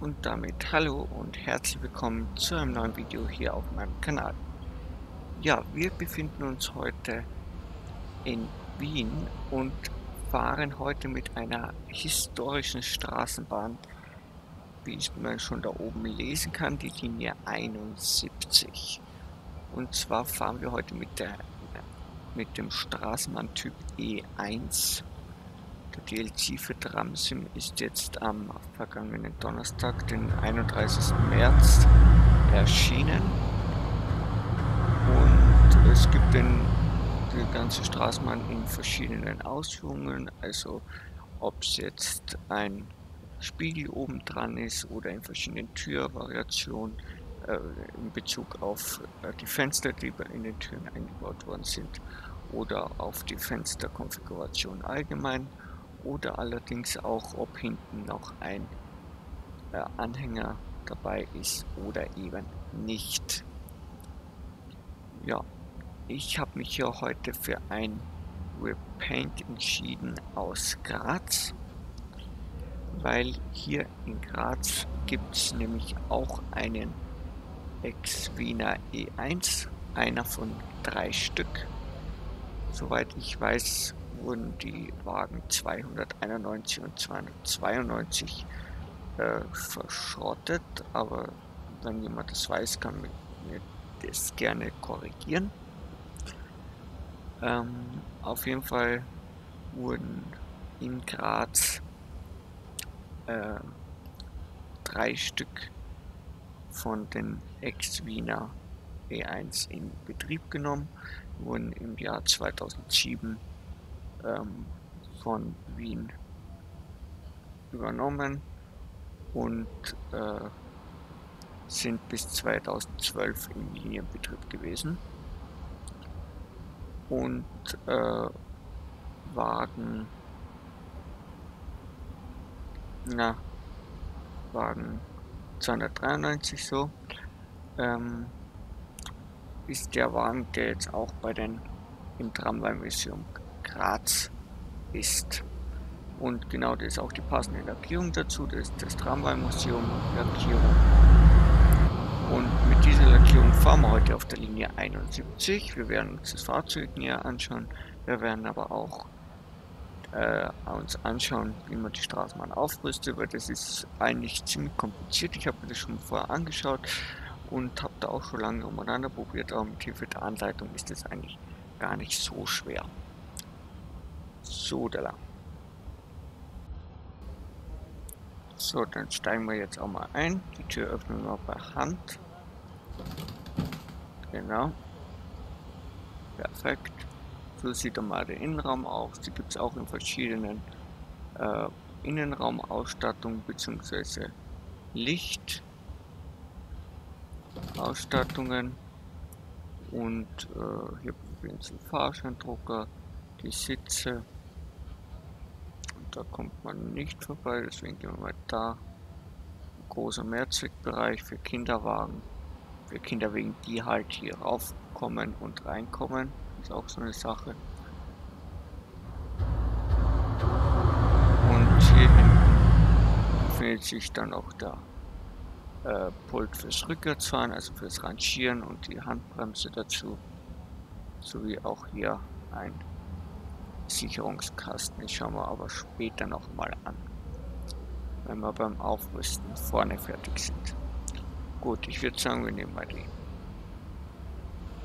Und damit hallo und herzlich willkommen zu einem neuen Video hier auf meinem Kanal. Ja, wir befinden uns heute in Wien und fahren heute mit einer historischen Straßenbahn, wie man schon da oben lesen kann, die Linie 71. Und zwar fahren wir heute mit dem Straßmann Typ E1. Der DLC für Tramsim ist jetzt am vergangenen Donnerstag, den 31. März, erschienen. Und es gibt die ganze Straßenbahn in verschiedenen Ausführungen, also ob es jetzt ein Spiegel oben dran ist oder in verschiedenen Türvariationen in Bezug auf die Fenster, die in den Türen eingebaut worden sind, oder auf die Fensterkonfiguration allgemein. Oder allerdings auch, ob hinten noch ein Anhänger dabei ist oder eben nicht. Ja, ich habe mich ja heute für ein Repaint entschieden aus Graz, weil hier in Graz gibt es nämlich auch einen Ex-Wiener E1, einer von 3 Stück. Soweit ich weiß, wurden die Wagen 291 und 292 verschrottet, aber wenn jemand das weiß, kann mir das gerne korrigieren. Auf jeden Fall wurden in Graz 3 Stück von den Ex-Wiener E1 in Betrieb genommen, wurden im Jahr 2007 von Wien übernommen und sind bis 2012 im Linienbetrieb gewesen. Und Wagen 293 ist der Wagen, der jetzt auch im Tramway Museum Graz ist. Und genau, das ist auch die passende Lackierung dazu, das ist das Tramway Museum Lackierung. Und mit dieser Lackierung fahren wir heute auf der Linie 71. Wir werden uns das Fahrzeug näher anschauen, wir werden aber auch uns anschauen, wie man die Straßenbahn aufrüstet, weil das ist eigentlich ziemlich kompliziert. Ich habe mir das schon vorher angeschaut und habe da auch schon lange umeinander probiert, aber mit Hilfe der Anleitung ist das eigentlich gar nicht so schwer. So, da lang. So, dann steigen wir jetzt auch mal ein. Die Tür öffnen wir bei Hand. Genau. Perfekt. So sieht dann mal der Innenraum aus. Die gibt es auch in verschiedenen Innenraumausstattungen bzw. Lichtausstattungen. Und hier befinden sich Fahrscheindrucker, die Sitze. Da kommt man nicht vorbei, deswegen gehen wir mal da. Großer Mehrzweckbereich für Kinderwagen, für Kinderwegen, die halt hier raufkommen und reinkommen, ist auch so eine Sache. Und hier hinten befindet sich dann auch der Pult fürs Rückwärtsfahren, also fürs Rangieren, und die Handbremse dazu, sowie auch hier ein Sicherungskasten. Den schauen wir aber später nochmal an, wenn wir beim Aufrüsten vorne fertig sind. Gut, ich würde sagen, wir nehmen mal die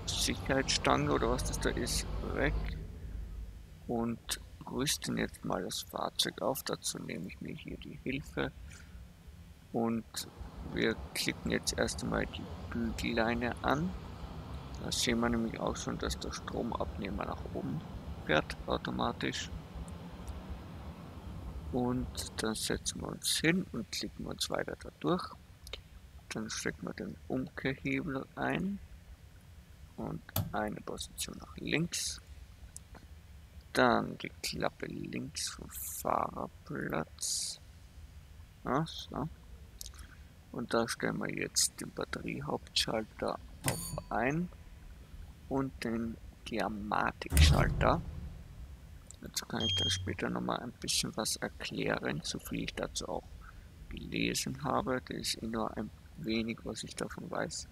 Sicherheitsstange oder was das da ist weg und rüsten jetzt mal das Fahrzeug auf. Dazu nehme ich mir hier die Hilfe und wir klicken jetzt erst einmal die Bügelleine an. Da sehen wir nämlich auch schon, dass der Stromabnehmer nach oben automatisch, und dann setzen wir uns hin und klicken uns weiter dadurch. Dann stecken wir den Umkehrhebel ein und eine Position nach links, dann die Klappe links vom Fahrerplatz, so. Und da stellen wir jetzt den Batteriehauptschalter auf ein und den Germatik-Schalter. Dazu kann ich dann später nochmal ein bisschen was erklären, so viel ich dazu auch gelesen habe. Das ist nur ein wenig, was ich davon weiß.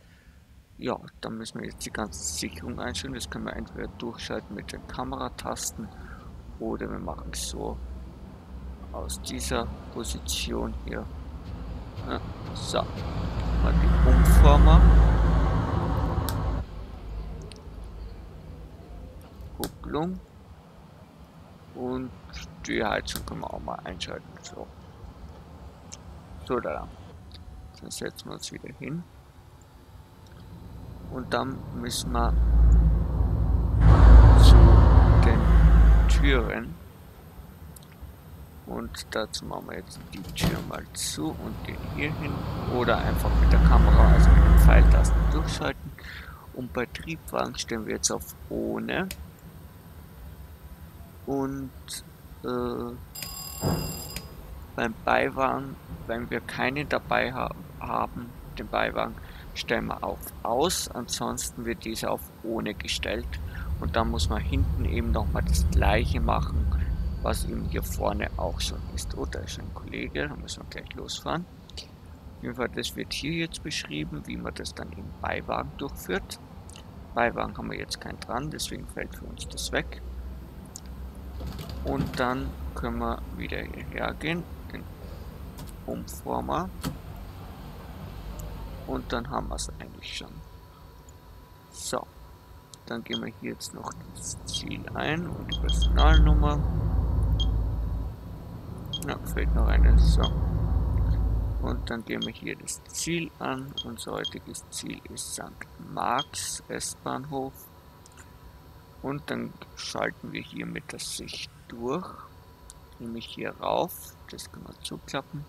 Ja, dann müssen wir jetzt die ganze Sicherung einstellen. Das können wir entweder durchschalten mit den Kameratasten oder wir machen es so aus dieser Position hier. Ja, so, mal die Umformer. Kupplung. Und die Heizung können wir auch mal einschalten. So, so da. Dann setzen wir uns wieder hin. Und dann müssen wir zu den Türen. Und dazu machen wir jetzt die Tür mal zu und gehen hier hin. Oder einfach mit der Kamera, also mit den Pfeiltasten durchschalten. Und bei Triebwagen stellen wir jetzt auf ohne. Und beim Beiwagen, wenn wir keinen dabei haben, den Beiwagen stellen wir auf aus, ansonsten wird dieser auf ohne gestellt und dann muss man hinten eben nochmal das gleiche machen, was eben hier vorne auch schon ist. Oh, da ist ein Kollege, da müssen wir gleich losfahren. Jedenfalls, das wird hier jetzt beschrieben, wie man das dann im Beiwagen durchführt. Beiwagen haben wir jetzt keinen dran, deswegen fällt für uns das weg. Und dann können wir wieder hierher gehen, den Umformer. Und dann haben wir es eigentlich schon. So, dann gehen wir hier jetzt noch das Ziel ein und die Personalnummer. Ja, fehlt noch eine. So. Und dann gehen wir hier das Ziel an. Unser heutiges Ziel ist St. Marx S-Bahnhof. Und dann schalten wir hier mit der Sicht durch. Nehme ich hier rauf. Das können wir zuklappen.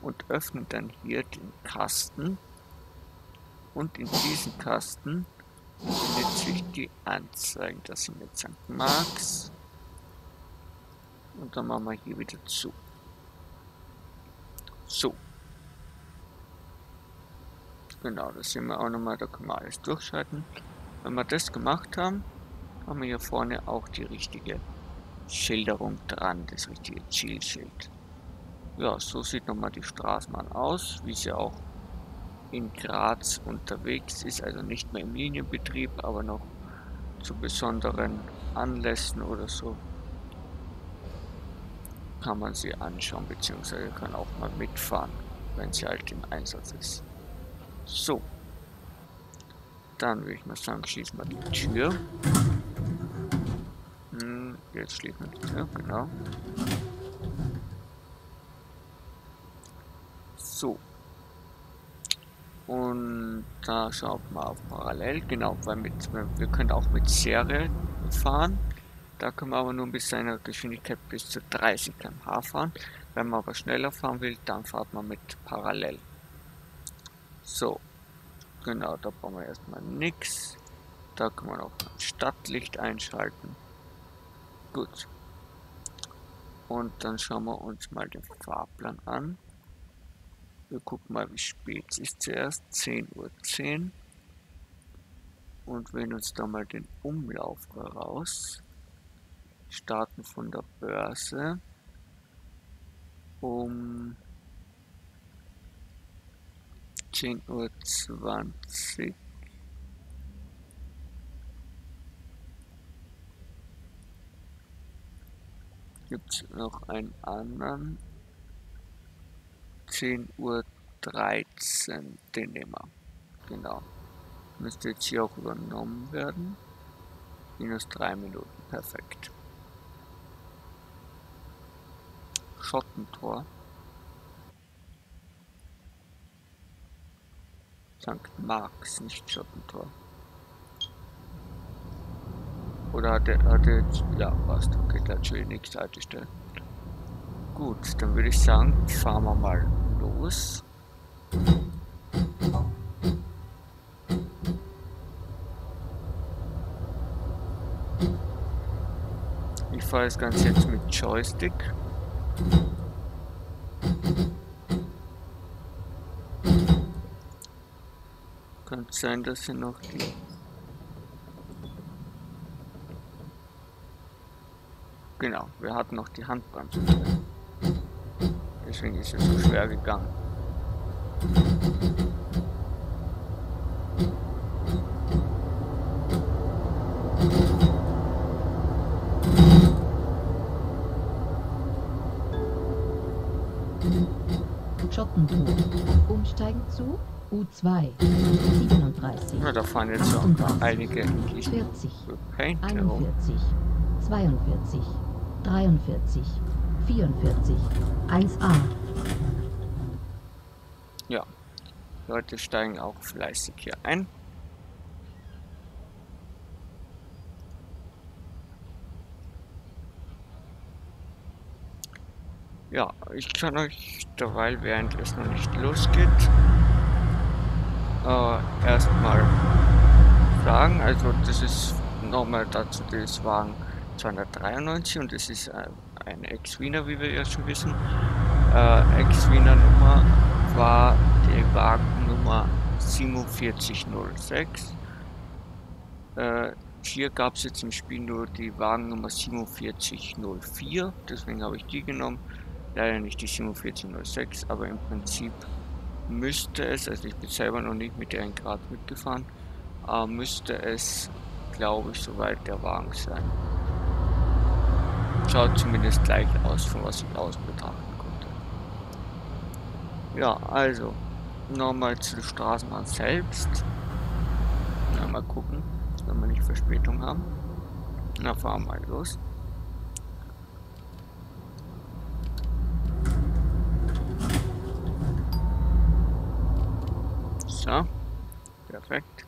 Und öffnen dann hier den Kasten und in diesem Kasten findet sich die Anzeigen, das sind jetzt St. Marx und dann machen wir hier wieder zu. So, genau, das sehen wir auch nochmal, da können wir alles durchschalten. Wenn wir das gemacht haben, haben wir hier vorne auch die richtige Schilderung dran, das richtige Zielschild. Ja, so sieht nochmal die Straßenbahn aus, wie sie auch in Graz unterwegs ist, also nicht mehr im Linienbetrieb, aber noch zu besonderen Anlässen oder so kann man sie anschauen, beziehungsweise kann auch mal mitfahren, wenn sie halt im Einsatz ist. So, dann würde ich mal sagen, schließen wir die Tür. Jetzt schließen wir die Tür, genau. So, und da schaut man auf Parallel, genau, weil wir können auch mit Serie fahren, da können wir aber nur bis zu einer Geschwindigkeit bis zu 30 km/h fahren, wenn man aber schneller fahren will, dann fährt man mit Parallel. So, genau, da brauchen wir erstmal nichts, da kann man auch ein Stadtlicht einschalten, gut, und dann schauen wir uns mal den Fahrplan an. Wir gucken mal, wie spät es ist zuerst, 10:10 Uhr. Und wählen uns da mal den Umlauf heraus. Starten von der Börse um 10:20 Uhr. Gibt es noch einen anderen? 10:13 Uhr, den nehmen wir. Genau. Müsste jetzt hier auch übernommen werden. Minus 3 Minuten, perfekt. Schottentor. St. Marx, nicht Schottentor. Oder hat er jetzt. Ja, passt. Okay, da hat schon die nächste Haltestelle. Gut, dann würde ich sagen, fahren wir mal los. Ich fahre das Ganze jetzt mit Joystick. Könnt sein, dass sie noch die genau, wir hatten noch die Handbremse. Deswegen ist es so schwer gegangen. Schottentor. Umsteigen zu U2 37. Ja, da fahren jetzt auch einige 40, 41, 42, 43, 44, 1a. Ja, Leute steigen auch fleißig hier ein. Ja, ich kann euch derweil, während es noch nicht losgeht, erstmal sagen, also das ist nochmal dazu das Wagen 293 und das ist ein Ex-Wiener, wie wir ja schon wissen. Ex-Wiener Nummer war die Wagennummer 4706. Hier gab es jetzt im Spiel nur die Wagennummer 4704, deswegen habe ich die genommen. Leider nicht die 4706, aber im Prinzip müsste es, also ich bin selber noch nicht mit der in Graz mitgefahren, aber müsste es, glaube ich, soweit der Wagen sein. Schaut zumindest gleich aus, von was ich aus betrachten konnte. Ja, also, nochmal zur Straßenbahn selbst. Na, mal gucken, wenn wir nicht Verspätung haben. Na, fahren wir mal los. So, perfekt.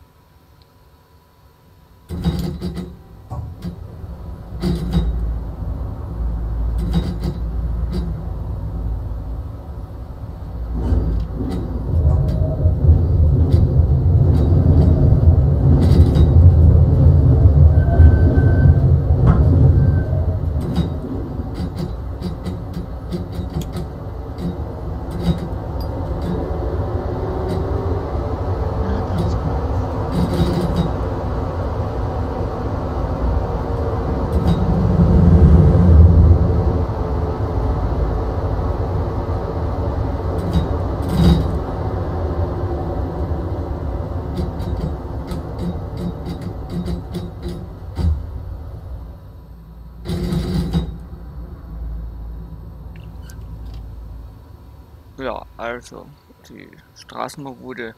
Also, die Straßenbahn wurde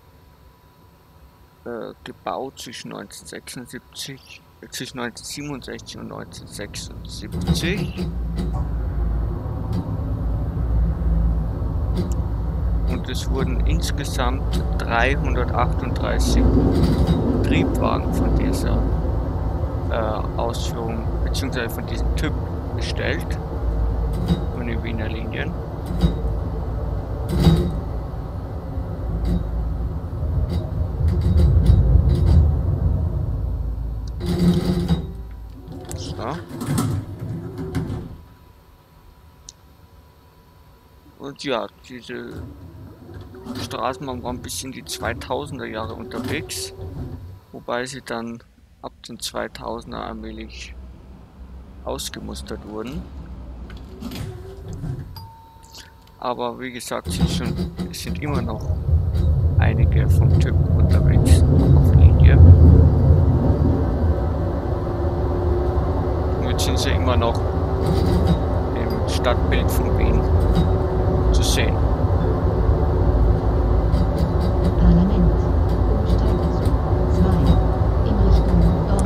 gebaut zwischen 1967 und 1976. Und es wurden insgesamt 338 Triebwagen von dieser Ausführung bzw. von diesem Typ bestellt, von den Wiener Linien. Und ja, diese Straßenbahn war ein bisschen die 2000er Jahre unterwegs, wobei sie dann ab den 2000er allmählich ausgemustert wurden. Aber wie gesagt, es sind immer noch einige vom Typ unterwegs auf Linie. Jetzt sind sie immer noch im Stadtbild von Wien zu sehen.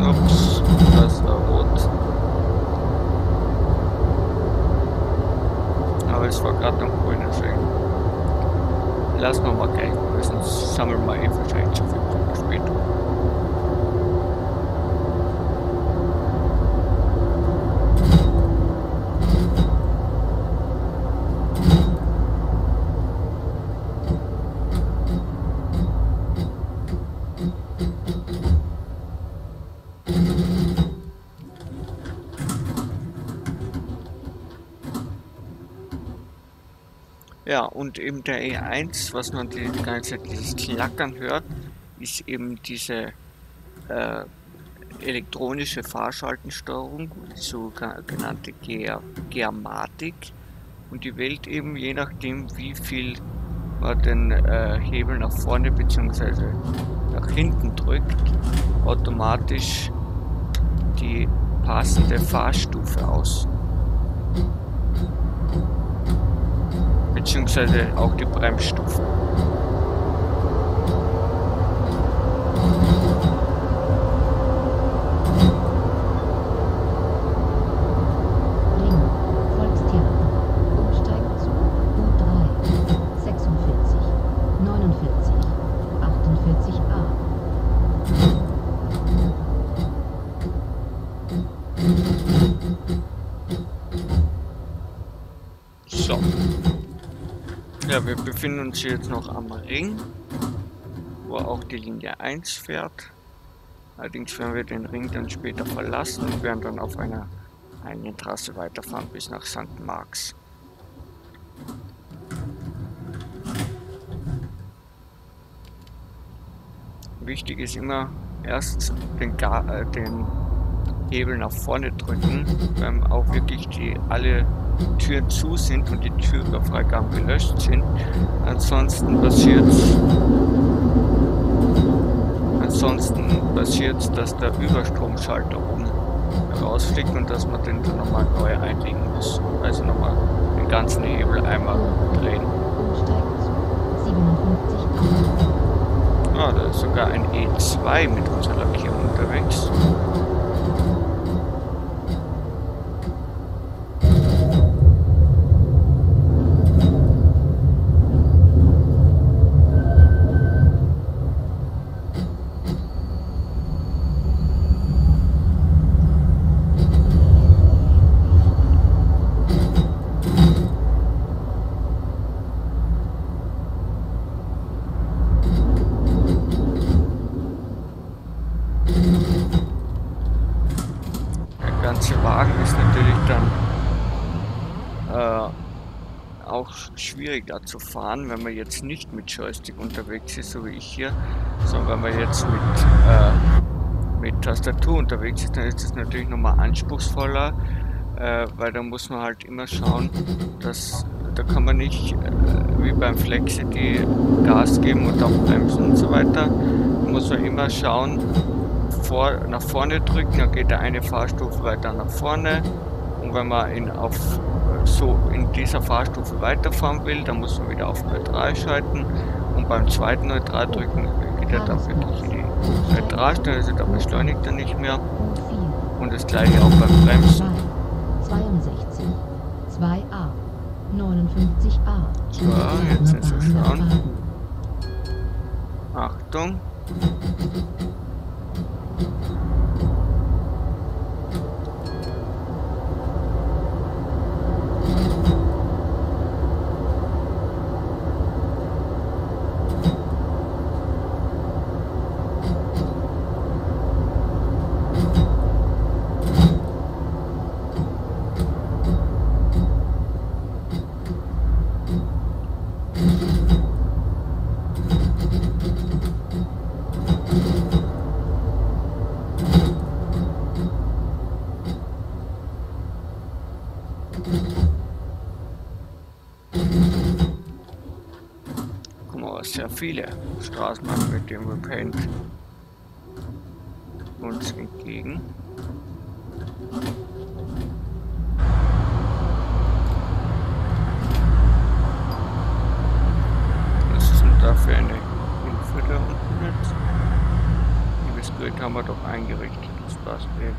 Ups, das war rot. Aber es war gerade noch grün, deswegen lassen wir mal gleich, sonst sammeln wir eh wahrscheinlich zu viel Verspätung. Ja, und eben der E1, was man die ganze Zeit dieses Klackern hört, ist eben diese elektronische Fahrschaltensteuerung, so genannte Germatik, und die wählt eben je nachdem, wie viel man den Hebel nach vorne bzw. nach hinten drückt, automatisch die passende Fahrstufe aus. Beziehungsweise auch die Bremsstufe. Ja, wir befinden uns jetzt noch am Ring, wo auch die Linie 1 fährt. Allerdings werden wir den Ring dann später verlassen und werden dann auf einer eigenen Trasse weiterfahren bis nach St. Marx. Wichtig ist immer erst den Hebel nach vorne drücken, wenn auch wirklich alle Türen zu sind und die Türfreigaben gelöscht sind. Ansonsten passiert's, dass der Überstromschalter oben rausfliegt und dass man den dann nochmal neu einlegen muss. Also nochmal den ganzen Hebel einmal drehen. Ah, da ist sogar ein E2 mit unserer Lackierung unterwegs. Schwierig da zu fahren, wenn man jetzt nicht mit Joystick unterwegs ist, so wie ich hier, sondern wenn man jetzt mit Tastatur unterwegs ist, dann ist es natürlich nochmal anspruchsvoller, weil da muss man halt immer schauen, dass da kann man nicht wie beim Flexity Gas geben und auch bremsen und so weiter. Da muss man immer schauen, nach vorne drücken, dann geht der eine Fahrstufe weiter nach vorne, und wenn man in dieser Fahrstufe weiterfahren will, dann muss man wieder auf Neutral schalten, und beim zweiten Neutral drücken geht er dann wirklich in die Neutralstelle, also da beschleunigt er nicht mehr, und das gleiche auch beim Bremsen. 62, 2A, 59A. So, jetzt müssen wir schauen. Achtung. Guck mal, sehr viele Straßenbahnen mit dem Repaint uns entgegen. Was ist denn da für eine Hilfe da unten jetzt? Dieses Bild haben wir doch eingerichtet, das passt eben.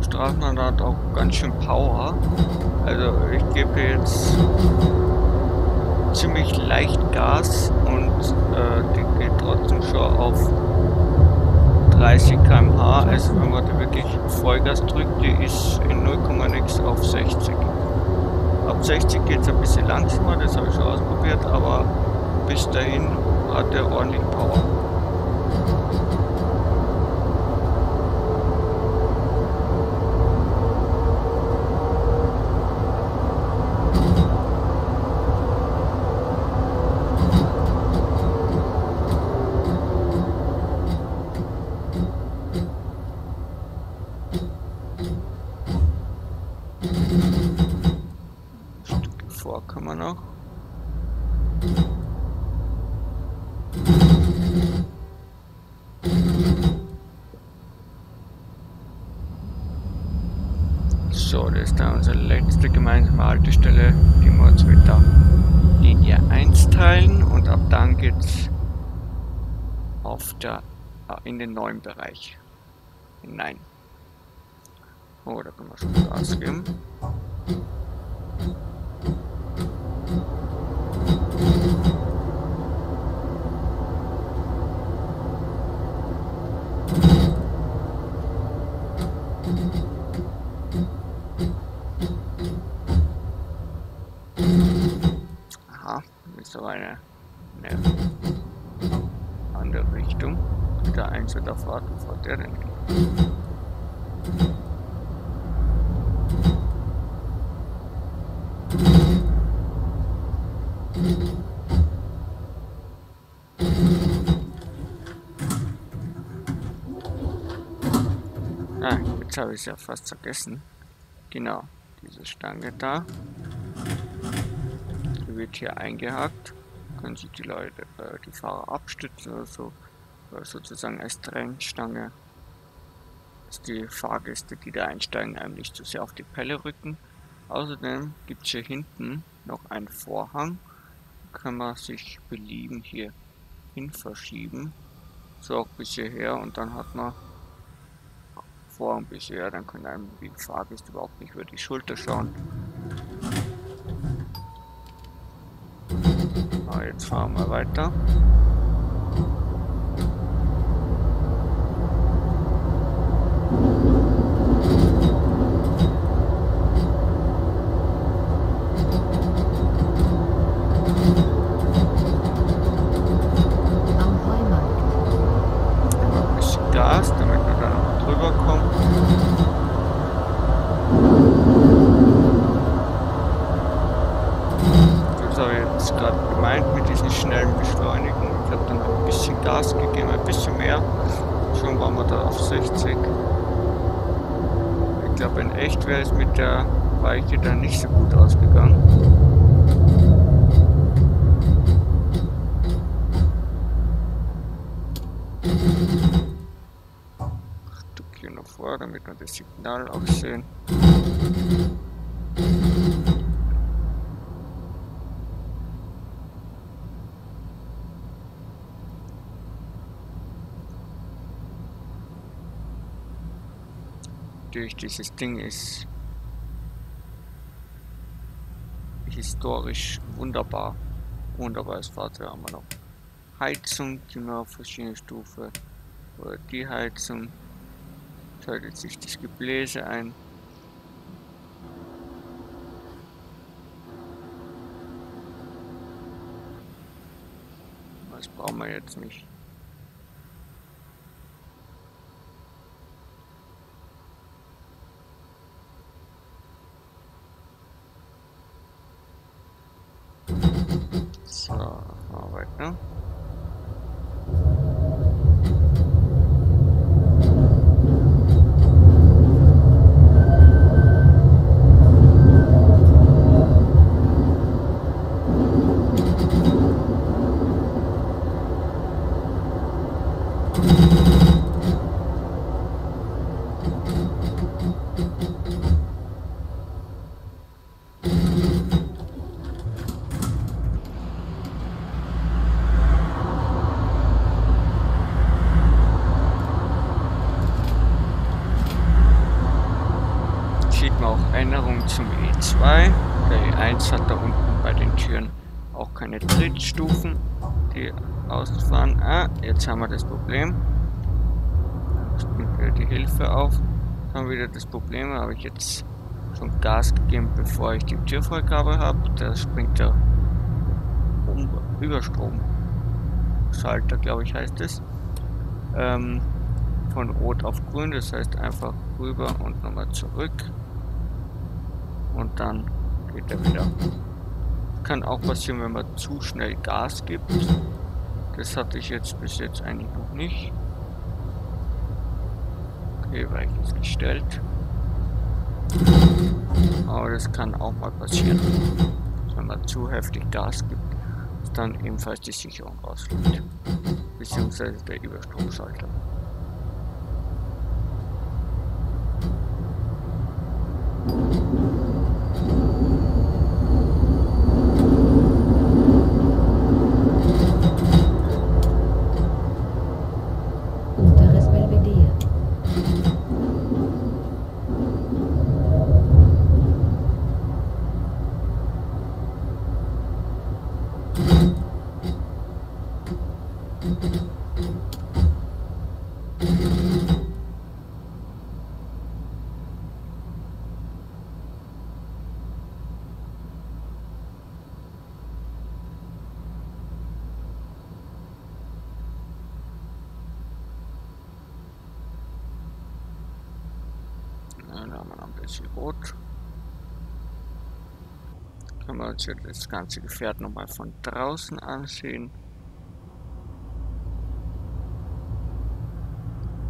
Straßmann hat auch ganz schön Power, also ich gebe jetzt ziemlich leicht Gas und die geht trotzdem schon auf 30 km/h, also wenn man da wirklich Vollgas drückt, die ist in 0,6 auf 60, Ab 60 geht es ein bisschen langsamer, das habe ich schon ausprobiert, aber bis dahin hat er ordentlich Power. So, das ist dann unsere letzte gemeinsame Haltestelle, die wir uns mit der Linie 1 teilen, und ab dann geht es in den neuen Bereich hinein. Oh, da können wir schon Gas geben. So eine andere Richtung. Der einzelne fährt, wo fährt der denn? Ah, jetzt habe ich es ja fast vergessen. Genau, diese Stange da. Wird hier eingehakt, können sich die Leute, die Fahrer abstützen oder so, sozusagen als Trennstange, dass die Fahrgäste, die da einsteigen, einem nicht zu sehr auf die Pelle rücken. Außerdem gibt es hier hinten noch einen Vorhang, da kann man sich belieben hier hin verschieben, so auch bis hierher, und dann hat man Vorhang bis hierher, dann kann einem die Fahrgäste überhaupt nicht über die Schulter schauen. Jetzt fahren wir weiter. Ein bisschen Gas, damit wir da noch drüber kommen. Gerade gemeint mit diesen schnellen Beschleunigen. Ich habe dann ein bisschen Gas gegeben, ein bisschen mehr. Schon waren wir da auf 60. Ich glaube, in echt wäre es mit der Weiche dann nicht so gut ausgegangen. Ein Stückchen noch vor, damit wir das Signal auch sehen. Durch dieses Ding ist historisch wunderbar. Wunderbares Fahrzeug haben wir noch. Heizung, die wir auf verschiedene Stufen, oder die Heizung. Schaltet sich das Gebläse ein. Das brauchen wir jetzt nicht. So, Arbeit, ne? Zum E2, der E1 hat da unten bei den Türen auch keine Trittstufen, die ausfahren. Ah, jetzt haben wir das Problem. Jetzt nimmt wieder die Hilfe auf. Jetzt haben wir wieder das Problem, habe ich jetzt schon Gas gegeben, bevor ich die Türfreigabe habe. Da springt der Überstromschalter, glaube ich, heißt es. Von Rot auf Grün, das heißt einfach rüber und nochmal zurück. Und dann geht er wieder. Kann auch passieren, wenn man zu schnell Gas gibt. Das hatte ich jetzt bis jetzt eigentlich noch nicht. Okay, Weichen ist gestellt. Aber das kann auch mal passieren, wenn man zu heftig Gas gibt, dass dann ebenfalls die Sicherung ausfällt, beziehungsweise der Überstromschalter. Rot. Können wir uns jetzt das ganze Gefährt nochmal von draußen ansehen.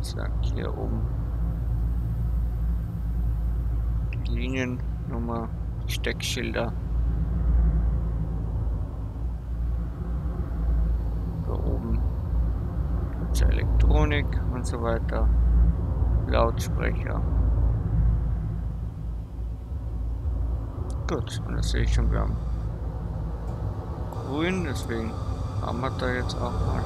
Ich sage hier oben die Liniennummer, die Steckschilder. Da oben gibt es Elektronik und so weiter, Lautsprecher. Gut, und das sehe ich schon, wir haben grün, deswegen haben wir da jetzt auch mal.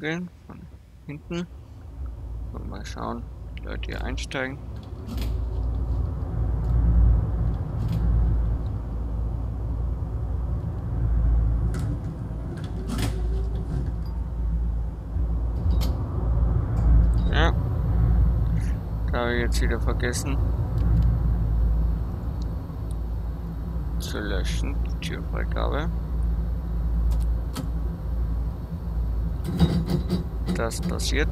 Gehen, von hinten. Und mal schauen, die Leute hier einsteigen. Ja, da habe ich jetzt wieder vergessen zu löschen, die Türfreigabe. Das passiert.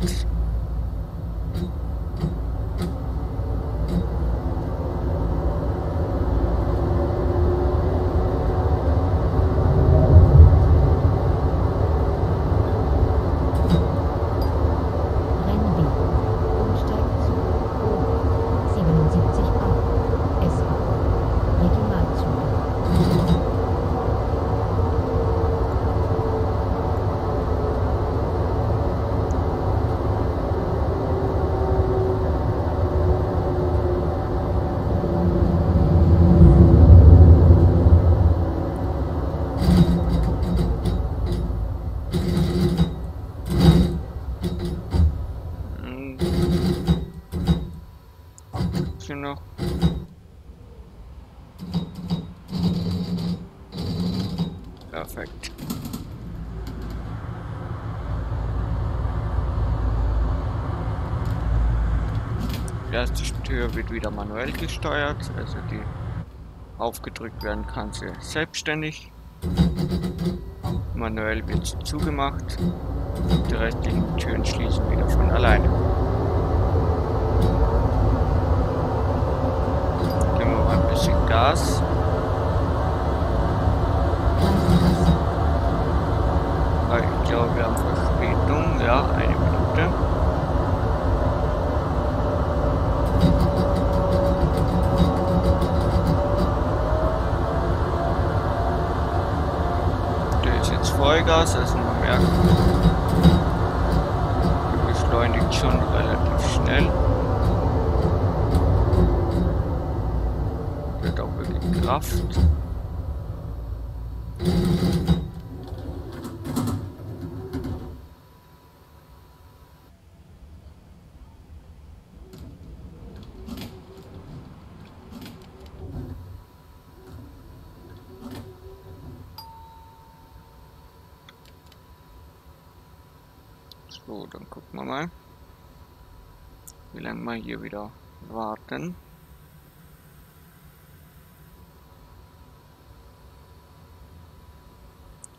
Perfekt. Die erste Tür wird wieder manuell gesteuert, also die aufgedrückt werden kann sie selbstständig. Manuell wird sie zugemacht. Die restlichen Türen schließen wieder von alleine. Geben wir mal ein bisschen Gas. Ich glaube, wir haben Verspätung, ja, 1 Minute. Der ist jetzt Vollgas, also man merkt. sind schon relativ schnell. Der doppelte Kraft. So, dann gucken wir mal, wie lange wir hier wieder warten.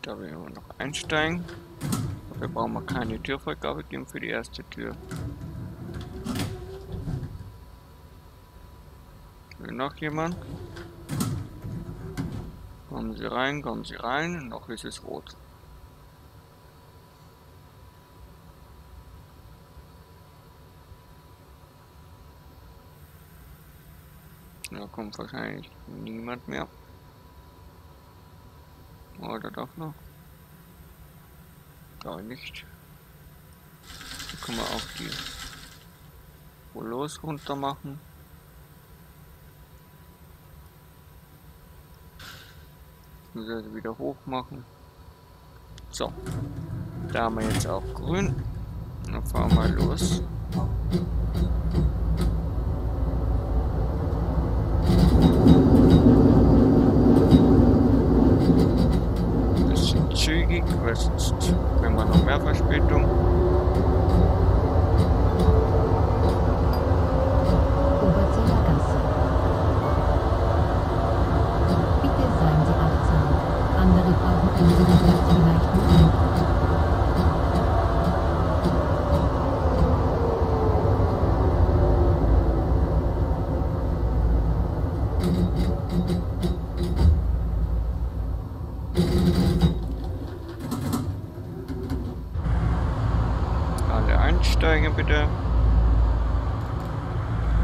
Da werden wir noch einsteigen. Dafür brauchen wir keine Türfreigabe geben für die erste Tür. Will noch jemand? Kommen Sie rein, noch ist es rot. Da kommt wahrscheinlich niemand mehr. Oder doch noch? Gar nicht. Dann können wir auch die Rollos runter machen. Also wieder hoch machen. So. Da haben wir jetzt auch grün. Dann fahren wir los. Weil sonst kriegen wir noch mehr Verspätung. Bitte seien Sie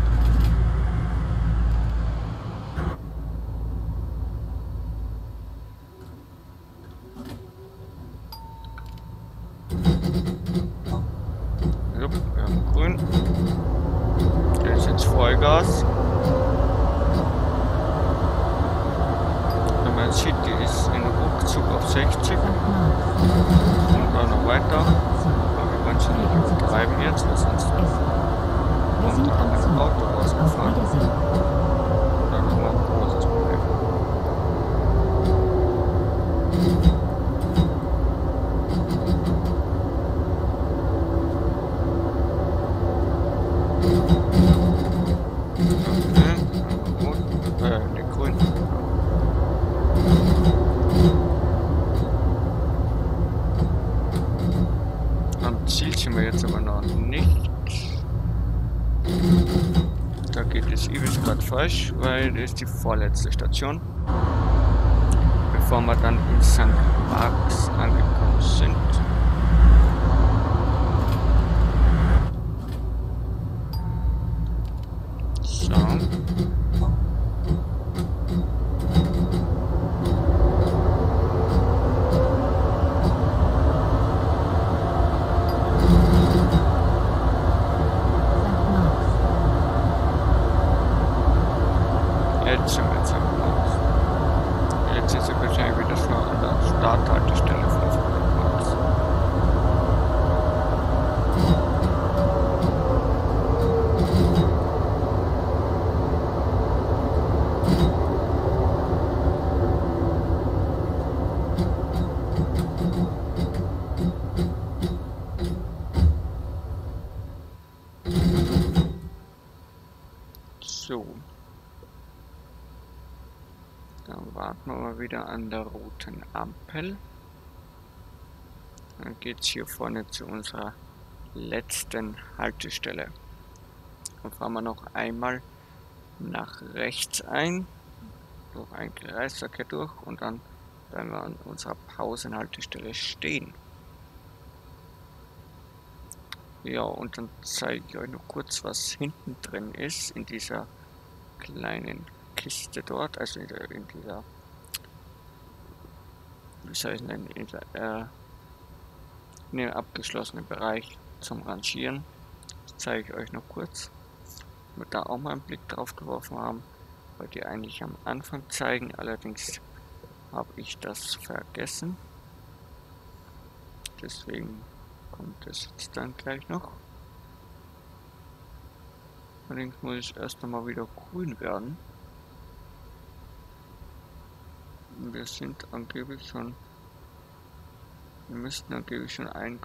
achtsam. Andere brauchen einen Sicherheits vielleicht bitte. Jupp, wir haben grün. Das ist jetzt Vollgas. Wenn man sieht, die ist in Ruckzug auf 60. Und dann noch weiter. Schon nicht treiben jetzt, weil sonst kommt da ein Auto rausgefahren. Da haben wir ein großes Problem. Okay, rot, ne, grün. Zielchen wir jetzt aber noch nicht. Da geht es übelst gerade falsch, weil das ist die vorletzte Station. Bevor wir dann in St. Marx angekommen sind. So. So, dann warten wir mal wieder an der roten Ampel. Dann geht's hier vorne zu unserer letzten Haltestelle. Dann fahren wir noch einmal nach rechts ein, durch einen Kreisverkehr durch und dann werden wir an unserer Pausenhaltestelle stehen. Ja, und dann zeige ich euch noch kurz, was hinten drin ist in dieser kleinen Kiste dort, also in dieser, wie soll ich es nennen, in dem abgeschlossenen Bereich zum Rangieren. Das zeige ich euch noch kurz, damit da auch mal einen Blick drauf geworfen haben. Wollte ich eigentlich am Anfang zeigen, allerdings habe ich das vergessen. Deswegen kommt es jetzt dann gleich noch. Allerdings muss ich erst einmal wieder grün werden. Wir sind angeblich schon, wir müssten angeblich schon 1,5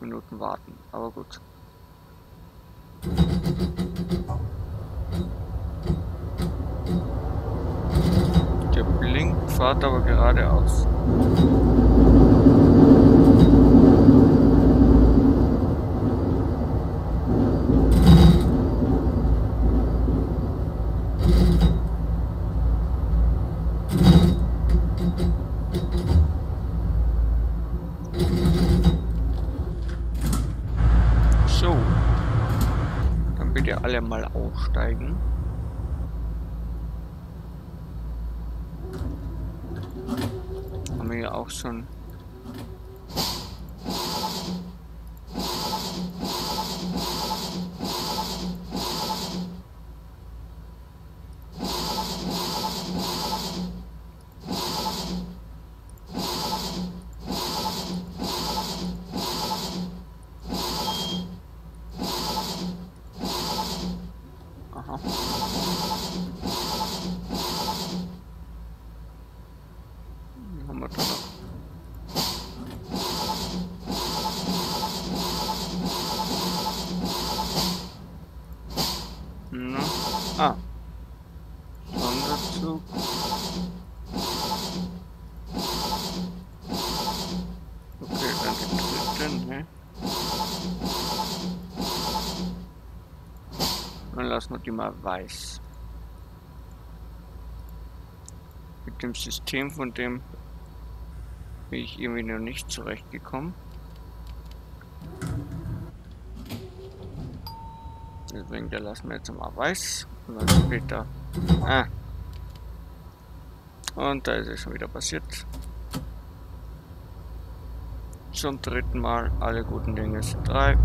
Minuten warten, aber gut. Der blinkt, fahrt aber geradeaus. Alle mal aussteigen. Haben wir ja auch schon Sonderzug. Okay, dann gibt es den, ne? Dann lassen wir die mal weiß. Mit dem System, von dem bin ich irgendwie noch nicht zurechtgekommen. Deswegen, da lassen wir jetzt mal weiß. Und dann später. Und da ist es schon wieder passiert. Zum dritten Mal, alle guten Dinge sind drei.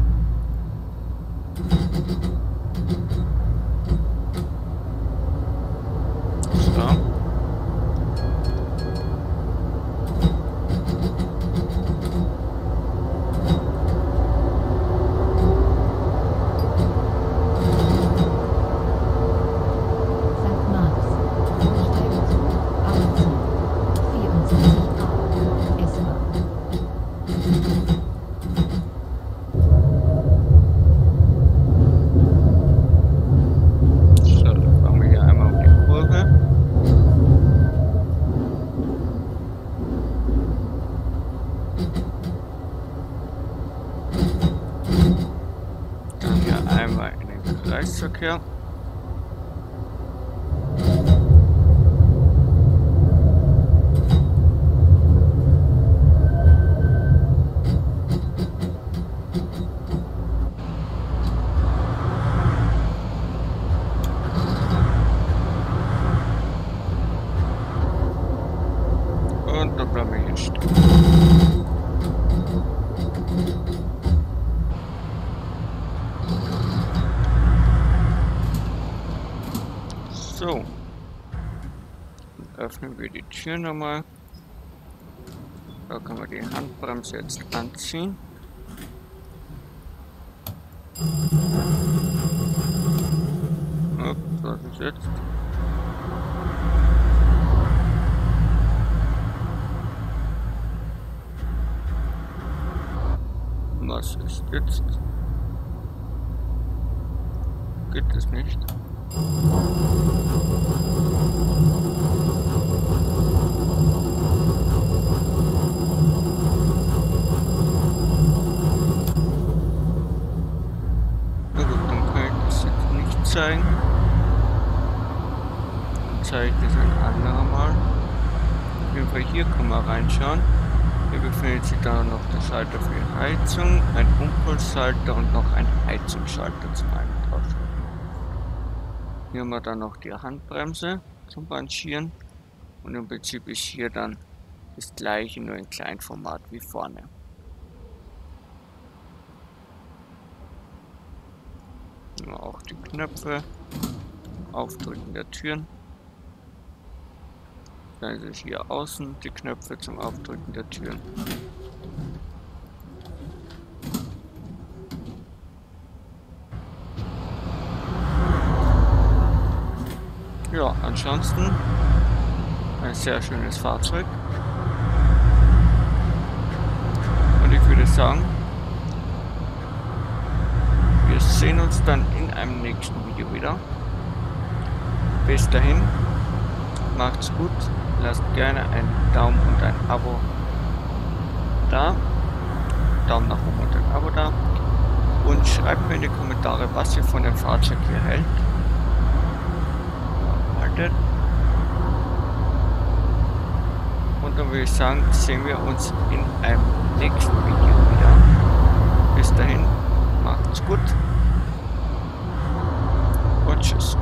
So. Kreisverkehr. Und da bleiben wir hier stehen. So, öffnen wir die Tür nochmal. Da können wir die Handbremse jetzt anziehen. Ups, was ist jetzt? Was ist jetzt? Geht es nicht? Na gut, dann kann ich das jetzt nicht zeigen. Dann zeige ich das ein anderes Mal. Auf jeden Fall hier kann man reinschauen. Hier befindet sich dann noch der Schalter für die Heizung, ein Umpuls-Schalter und noch ein Heizungsschalter zum Eintauschen. Hier haben wir dann noch die Handbremse zum Branchieren und im Prinzip ist hier dann das gleiche, nur in Kleinformat wie vorne. haben wir auch die Knöpfe. Aufdrücken der Türen. Dann sind hier außen die Knöpfe zum Aufdrücken der Türen. Ja, ansonsten ein sehr schönes Fahrzeug. Und ich würde sagen, wir sehen uns dann in einem nächsten Video wieder. Bis dahin, macht's gut, lasst gerne einen Daumen und ein Abo da. Daumen nach oben und ein Abo da. Und schreibt mir in die Kommentare, was ihr von dem Fahrzeug hier hält. Und dann würde ich sagen, sehen wir uns in einem nächsten Video wieder. Bis dahin, macht's gut und tschüss.